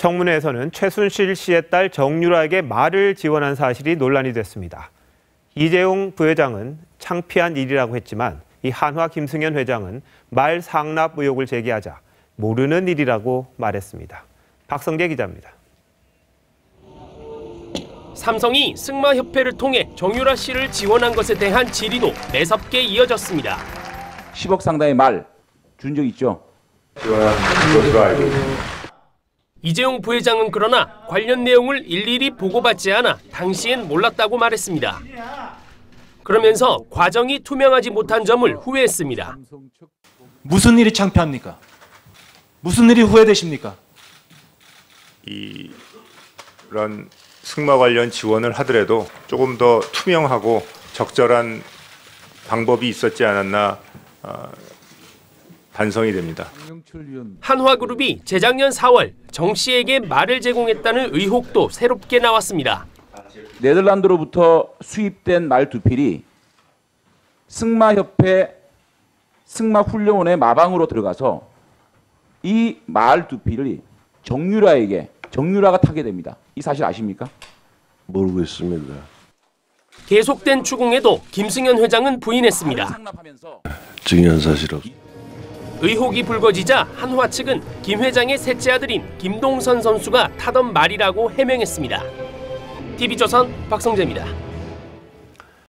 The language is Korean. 청문회에서는 최순실 씨의 딸 정유라에게 말을 지원한 사실이 논란이 됐습니다. 이재용 부회장은 창피한 일이라고 했지만 이 한화 김승연 회장은 말 상납 의혹을 제기하자 모르는 일이라고 말했습니다. 박성재 기자입니다. 삼성이 승마협회를 통해 정유라 씨를 지원한 것에 대한 질의도 매섭게 이어졌습니다. 10억 상당의 말 준 적 있죠? 이재용 부회장은 그러나 관련 내용을 일일이 보고받지 않아 당시엔 몰랐다고 말했습니다. 그러면서 과정이 투명하지 못한 점을 후회했습니다. 무슨 일이 창피합니까? 무슨 일이 후회되십니까? 이런 승마 관련 지원을 하더라도 조금 더 투명하고 적절한 방법이 있었지 않았나 반성이 됩니다. 한화그룹이 재작년 4월 정 씨에게 말을 제공했다는 의혹도 새롭게 나왔습니다. 네덜란드로부터 수입된 말 두필이 승마협회 승마훈련원의 마방으로 들어가서 이 말 두필을 정유라가 타게 됩니다. 이 사실 아십니까? 모르고 있습니다. 계속된 추궁에도 김승연 회장은 부인했습니다. 중요한 사실 없습니다. 의혹이 불거지자 한화 측은 김 회장의 셋째 아들인 김동선 선수가 타던 말이라고 해명했습니다. TV조선 박성재입니다.